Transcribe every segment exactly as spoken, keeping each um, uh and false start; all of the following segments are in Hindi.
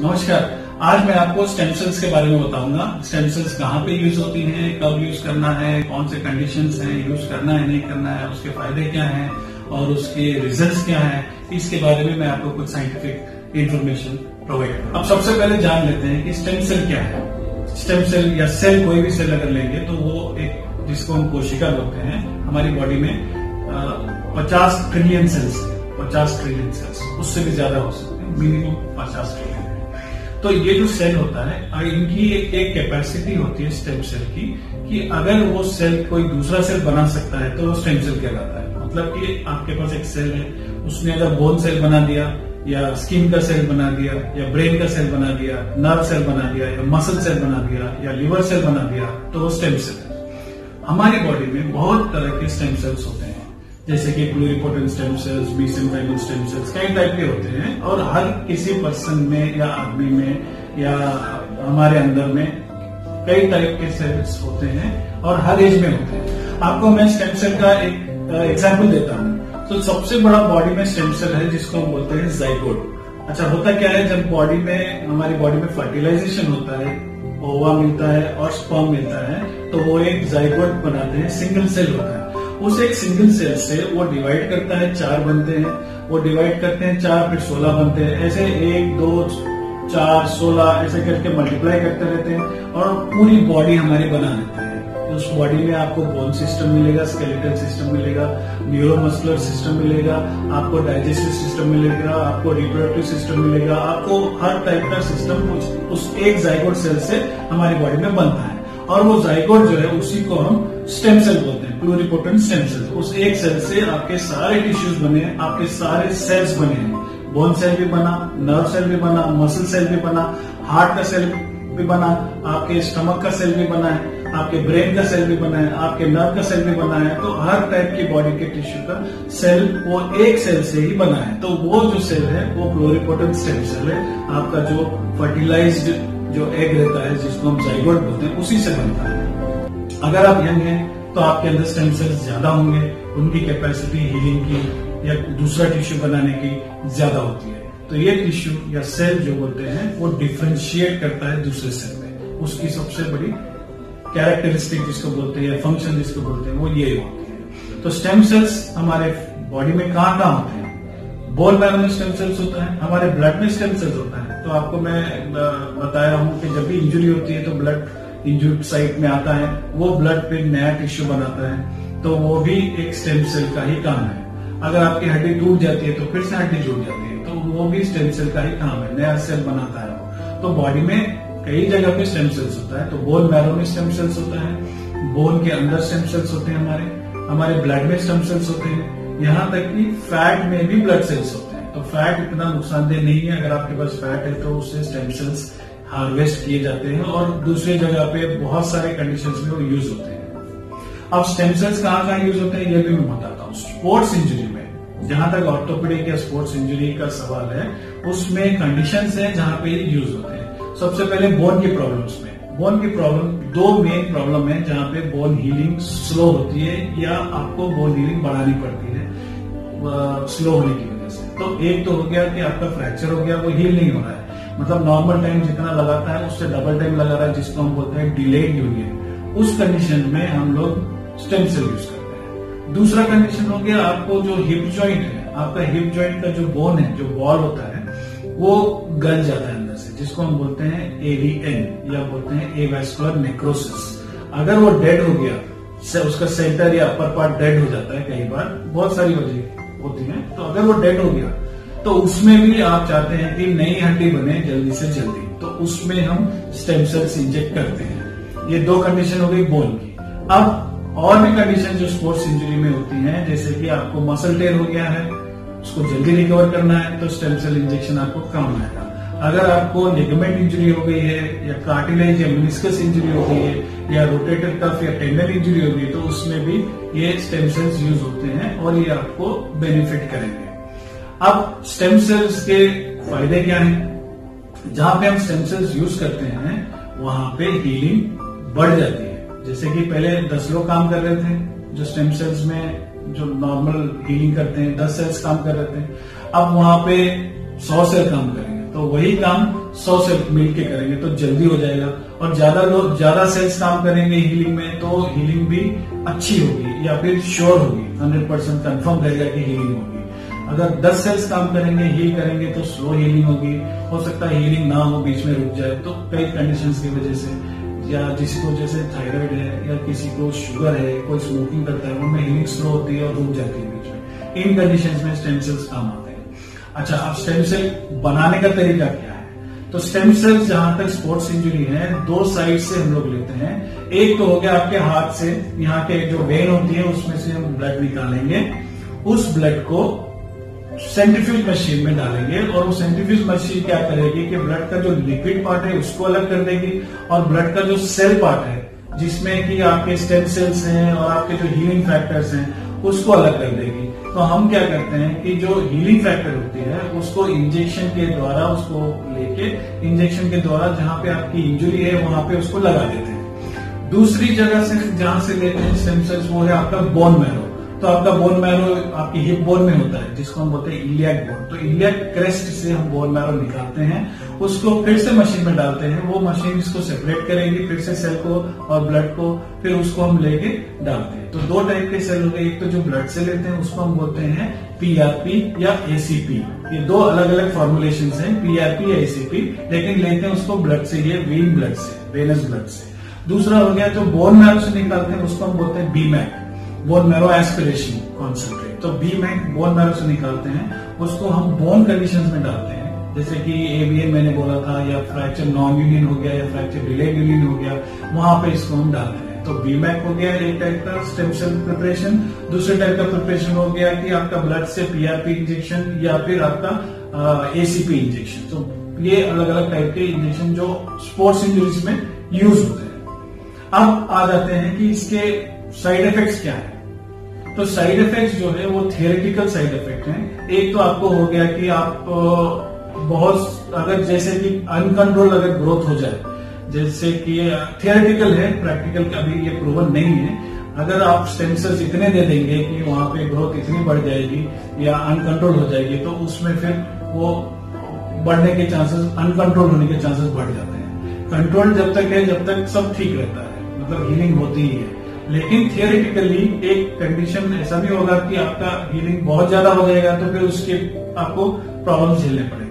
नमस्कार, आज मैं आपको स्टेम सेल्स के बारे में बताऊंगा। स्टेम सेल्स कहाँ पे यूज होती हैं, कब यूज करना है, कौन से कंडीशंस हैं, यूज करना है नहीं करना है, उसके फायदे क्या हैं और उसके रिजल्ट्स क्या हैं, इसके बारे में मैं आपको कुछ साइंटिफिक इंफॉर्मेशन प्रोवाइड करूंगा। अब सबसे पहले जान लेते हैं कि स्टेम सेल क्या है। स्टेम सेल या सेल कोई भी सेल अगर लेंगे तो वो एक जिसको हम कोशिका बोलते हैं, हमारी बॉडी में पचास ट्रिलियन सेल्स पचास ट्रिलियन सेल्स उससे भी ज्यादा हो सकते हैं, मिनिमम पचास ट्रिलियन। तो ये जो सेल होता है, इनकी एक एक कैपेसिटी होती है स्टेम सेल की, कि अगर वो सेल कोई दूसरा सेल बना सकता है तो वो स्टेम सेल कहलाता है। मतलब कि आपके पास एक सेल है, उसने अगर बोन सेल बना दिया या स्किन का सेल बना दिया या ब्रेन का सेल बना दिया, नर्व सेल बना दिया या मसल सेल बना दिया या लिवर सेल बना दिया, तो वो स्टेम सेल है। हमारी बॉडी में बहुत तरह के स्टेम सेल्स होते हैं, जैसे कि प्लूरिपोटेंट स्टेम सेल्स, बीसेंटाइमल स्टेम सेल्स, कई टाइप के होते हैं और हर किसी पर्सन में या आदमी में या हमारे अंदर में कई टाइप के सेल्स होते हैं और हर एज में होते हैं। आपको मैं स्टेम सेल का एक एग्जाम्पल देता हूँ। तो सबसे बड़ा बॉडी में स्टेम सेल है जिसको हम बोलते हैं जाइगोट। अच्छा, होता क्या है, जब बॉडी में हमारी बॉडी में फर्टिलाइजेशन होता है, ओवा मिलता है और स्पर्म मिलता है, तो वो एक जाइगोट बनाते हैं, सिंगल सेल होता है। उस एक सिंगल सेल से वो डिवाइड करता है, चार बनते हैं, वो डिवाइड करते हैं चार, फिर सोलह बनते हैं, ऐसे एक दो चार सोलह ऐसे करके मल्टीप्लाई करते रहते हैं और पूरी बॉडी हमारी बना देते हैं। उस बॉडी में आपको बोन सिस्टम मिलेगा, स्केलेटल सिस्टम मिलेगा, न्यूरोमस्कुलर सिस्टम मिलेगा, आपको डाइजेस्टिव सिस्टम मिलेगा, आपको रिप्रोडक्टिव सिस्टम मिलेगा, आपको हर टाइप का सिस्टम उस एक जाइगोट सेल से हमारी बॉडी में बनता है। और वो जाइगोट जो है उसी को हम स्टेम सेल बोलते हैं, प्लूरिपोटेंट स्टेम सेल। उस एक सेल से आपके सारे टिश्यूज बने हैं, आपके सारे सेल्स बने हैं, बोन सेल भी बना, नर्व सेल भी बना, मसल सेल भी बना, हार्ट का सेल भी बना, आपके स्टमक का सेल भी बना है, आपके ब्रेन का सेल भी बना है, आपके नर्व का सेल भी बना है। तो हर टाइप की बॉडी के टिश्यू का सेल वो एक सेल से ही बना है। तो वो जो सेल है वो प्लूरिपोटेंट स्टेम सेल है। आपका जो फर्टिलाइज्ड जो एग रहता है, जिसको हम जाइगोट बोलते हैं, उसी से बनता है। अगर आप यंग हैं तो आपके अंदर स्टेम सेल्स ज्यादा होंगे, उनकी कैपेसिटी हीलिंग की या दूसरा टिश्यू बनाने की ज्यादा होती है। तो ये टिश्यू या सेल जो बोलते हैं वो डिफ्रेंशिएट करता है दूसरे सेल में। उसकी सबसे बड़ी कैरेक्टरिस्टिक जिसको बोलते हैं या फंक्शन जिसको बोलते हैं वो ये होती है। तो स्टेम सेल्स हमारे बॉडी में कहाँ कहाँ होते हैं? बोन मैरो में स्टेम सेल्स होता है, हमारे ब्लड में स्टेम सेल्स होता है। तो आपको मैं बताया हूं कि जब भी इंजरी होती है तो ब्लड इंजर्ड साइट में आता है, वो ब्लड पे नया टिश्यू बनाता है, तो वो भी एक स्टेम सेल का ही काम है। अगर आपकी हड्डी टूट जाती है तो फिर से हड्डी जुड़ जाती है, तो वो भी स्टेम सेल का ही काम है, नया सेल बनाता है। तो बॉडी में कई जगह पे स्टेम सेल्स होता है। तो बोन मैरो में स्टेम सेल्स होता है, बोन के अंदर स्टेम सेल्स होते हैं, हमारे हमारे ब्लड में स्टेम सेल्स होते हैं, यहाँ तक कि फैट में भी ब्लड सेल्स होते हैं। तो फैट इतना नुकसानदेह नहीं है, अगर आपके पास फैट है तो उससे स्टेम सेल्स हार्वेस्ट किए जाते हैं और दूसरे जगह पे बहुत सारे कंडीशंस में वो यूज होते हैं। अब स्टेम सेल्स कहाँ कहाँ यूज होते हैं ये भी मैं बताता हूँ। स्पोर्ट्स इंजरी में, जहां तक ऑर्थोपेडिक या स्पोर्ट्स इंजरी का सवाल है, उसमें कंडीशंस है जहाँ पे यूज होते हैं। सबसे पहले बोन की प्रॉब्लम्स में, बोन की प्रॉब्लम दो मेन प्रॉब्लम है जहाँ पे बोन हीलिंग स्लो होती है या आपको बोन हीलिंग बढ़ानी पड़ती है स्लो होने की वजह से। तो एक तो हो गया कि आपका फ्रैक्चर हो गया, वो हील नहीं हो रहा है, मतलब नॉर्मल टाइम जितना लगाता है उससे डबल टाइम लगा रहा है, जिसको हम बोलते हैं डिलेड यूनियन। उस कंडीशन में हम लोग स्टेम सेल यूज करते हैं। दूसरा कंडीशन हो गया आपको जो हिप ज्वाइंट है, आपका हिप ज्वाइंट का जो बोन है, जो बॉल होता है, वो गल जाता है अंदर से, जिसको हम बोलते हैं एवीएन या बोलते हैं एवास्कुलर नेक्रोसिस। अगर वो डेड हो गया, उसका सेंटर या अपर पार्ट डेड हो जाता है, कई बार बहुत सारी वजह होती है। तो अगर वो डेड हो गया तो उसमें भी आप चाहते हैं कि नई हड्डी बने जल्दी से जल्दी, तो उसमें हम स्टेम सेल्स इंजेक्ट करते हैं। ये दो कंडीशन हो गई बोन की। अब और भी कंडीशन जो स्पोर्ट्स इंजरी में होती हैं, जैसे कि आपको मसल टेयर हो गया है, उसको जल्दी रिकवर करना है तो स्टेम सेल इंजेक्शन आपको काम आएगा। अगर आपको लिगामेंट इंजरी हो गई है या कार्टिलेज या मेनिस्कस इंजरी हो गई है या रोटेटर कफ या टेंडन इंजरी हो गई, तो उसमें भी ये स्टेम सेल्स यूज होते हैं और ये आपको बेनिफिट करेंगे। अब स्टेम सेल्स के फायदे क्या हैं? जहां पे हम स्टेम सेल्स यूज करते हैं वहां पे हीलिंग बढ़ जाती है। जैसे कि पहले दस लोग काम कर रहे थे जो स्टेम सेल्स में जो नॉर्मल हीलिंग करते हैं, दस सेल्स काम कर रहे थे, अब वहां पे सौ सेल काम करेंगे, तो वही काम सौ से मिलके करेंगे तो जल्दी हो जाएगा। और ज्यादा लोग ज्यादा सेल्स काम करेंगे हीलिंग में तो हीलिंग भी अच्छी होगी या फिर श्योर होगी, हंड्रेड परसेंट कन्फर्म रहेगा कि हीलिंग होगी। अगर दस सेल्स काम करेंगे हील करेंगे तो स्लो हीलिंग होगी, हो सकता है हीलिंग ना हो, बीच में रुक जाए। तो कई कंडीशंस की वजह से, या किसी को जैसे थायराइड है या किसी को शुगर है, कोई स्मोकिंग करता है, उनमें हीलिंग स्लो होती है और रुक जाती है बीच में। इन कंडीशंस में स्टेम सेल्स काम आते हैं। अच्छा, अब स्टेम सेल बनाने का तरीका क्या है? तो स्टेम सेल्स जहां तक स्पोर्ट्स इंजरी है दो साइड से हम लोग लेते हैं। एक तो हो गया आपके हाथ से, यहाँ के जो वेन होती है उसमें से हम ब्लड निकालेंगे, उस ब्लड को सेंट्रीफ्यूज मशीन में डालेंगे और वो सेंट्रीफ्यूज मशीन क्या करेगी कि ब्लड का जो लिक्विड पार्ट है उसको अलग कर देगी और ब्लड का जो सेल पार्ट है जिसमें कि आपके स्टेम सेल्स हैं और आपके जो हीलिंग फैक्टर्स हैं उसको अलग कर देगी। तो हम क्या करते हैं कि जो हीलिंग फैक्टर होती है उसको इंजेक्शन के द्वारा, उसको लेके इंजेक्शन के द्वारा जहां पे आपकी इंजुरी है वहां पे उसको लगा देते हैं। दूसरी जगह से जहां से लेते हैं स्टेम सेल्स वो है आपका बोन मैरो। तो आपका बोन मैरो आपकी हिप बोन में होता है जिसको हम बोलते हैं इलियक बोन। तो इलियक क्रेस्ट से हम बोन मैरो निकालते हैं, उसको फिर से मशीन में डालते हैं, वो मशीन इसको सेपरेट करेगी फिर से सेल को और ब्लड को, फिर उसको हम लेके डालते हैं। तो दो टाइप के सेल हो गए, एक तो जो ब्लड से लेते हैं उसको हम बोलते हैं पीआरपी या एसीपी। ये दो अलग अलग फॉर्मुलेशन है, पीआरपी या एसीपी, लेकिन लेते हैं उसको ब्लड से, ये वेन ब्लड से, वेनस ब्लड से। दूसरा हो गया जो बोन मैरो से निकालते हैं उसको हम बोलते हैं BMAC, bone marrow aspiration concentrate. तो बीमैक बोन मैरो से निकालते हैं, उसको हम बोन कंडीशंस में डालते हैं जैसे कि एवीएन मैंने बोला था, या फ्रैक्चर नॉन यूनियन हो गया या फ्रैक्चर डिलेड यूनियन हो गया, वहां पे इसको हम डालते हैं। तो बीमैक हो गया एक टाइप का स्टेम सेल प्रिपरेशन। दूसरे टाइप का प्रिपरेशन हो गया कि आपका ब्लड से पीआरपी इंजेक्शन या फिर आपका एसीपी इंजेक्शन। तो ये अलग अलग टाइप के इंजेक्शन जो स्पोर्ट्स इंजरीज में यूज होते हैं। अब आ जाते हैं कि इसके साइड इफेक्ट्स क्या है। तो साइड इफेक्ट्स जो है वो थेरेटिकल साइड इफेक्ट हैं। एक तो आपको हो गया कि आप बहुत, अगर जैसे कि अनकंट्रोल अगर ग्रोथ हो जाए, जैसे कि थेरेटिकल है, प्रैक्टिकल अभी ये प्रूवन नहीं है। अगर आप स्टेम सेल्स इतने दे देंगे कि वहां पे ग्रोथ इतनी बढ़ जाएगी या अनकंट्रोल हो जाएगी तो उसमें फिर वो बढ़ने के चांसेस, अनकंट्रोल होने के चांसेस बढ़ जाते हैं। कंट्रोल जब तक है जब तक सब ठीक रहता है, मतलब हीलिंग होती ही है। लेकिन थियोरेटिकली एक कंडीशन ऐसा भी होगा कि आपका हीलिंग बहुत ज्यादा हो जाएगा तो फिर उसके आपको प्रॉब्लम झेलने पड़ेंगे।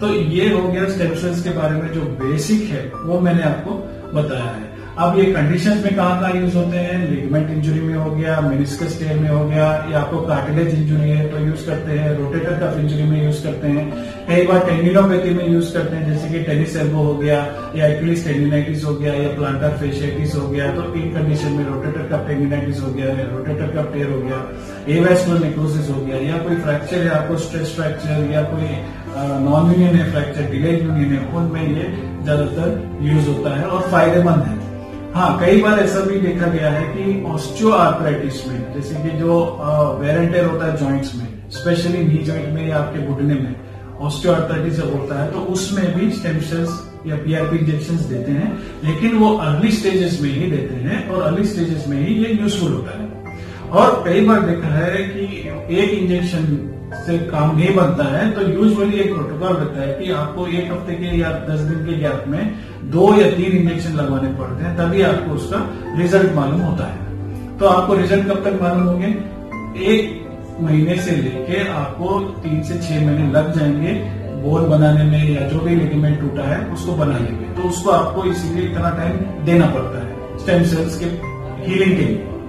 तो ये हो गया स्टेम सेल्स के बारे में जो बेसिक है वो मैंने आपको बताया है। अब ये कंडीशन में कहाँ कहाँ यूज होते हैं? लिगमेंट इंजुरी में हो गया, मेनिस्कस टेयर में हो गया, या आपको कार्टिलेज इंजुरी है तो यूज करते हैं, रोटेटर कफ इंजुरी में यूज करते हैं, कई बार टेंडिनोपैथी में यूज करते हैं जैसे कि टेनिस एल्बो हो गया या एकिलीज टेंडिनाइटिस हो गया या प्लांटार फैशियाइटिस हो गया। तो इन कंडीशन में रोटेटर कफ टेंडिनाइटिस हो गया, रोटेटर कफ टेयर हो गया, एवास्कुलर नेक्रोसिस हो गया, या कोई फ्रैक्चर है आपको स्ट्रेस फ्रैक्चर या कोई नॉन यूनियन है फ्रैक्चर डिलेड यूनियन है, उनमें ये ज्यादातर यूज होता है और फायदेमंद है। हाँ, कई बार ऐसा भी देखा गया है कि ऑस्टियोआर्थराइटिस में, जैसे कि जो वेयर एंड टेयर होता है जॉइंट्स में, स्पेशली नी जॉइंट में या आपके घुटने में ऑस्टियोआर्थराइटिस जब होता है तो उसमें भी स्टेम सेल्स या पीआरपी इंजेक्शन देते हैं, लेकिन वो अर्ली स्टेजेस में ही देते हैं और अर्ली स्टेजेस में ही ये यूजफुल होता है। और कई बार देखा है कि एक इंजेक्शन से काम नहीं बनता है तो यूजुअली एक प्रोटोकॉल रहता है कि आपको एक हफ्ते के या दस दिन के गैप में दो या तीन इंजेक्शन लगवाने पड़ते हैं, तभी आपको उसका रिजल्ट मालूम होता है। तो आपको रिजल्ट कब तक मालूम होंगे? एक महीने से लेके आपको तीन से छह महीने लग जाएंगे बोन बनाने में या जो भी लिगामेंट टूटा है उसको बनाने में। तो उसको आपको इसीलिए इतना टाइम देना पड़ता है स्टेम सेल्स के हीलिंग के लिए।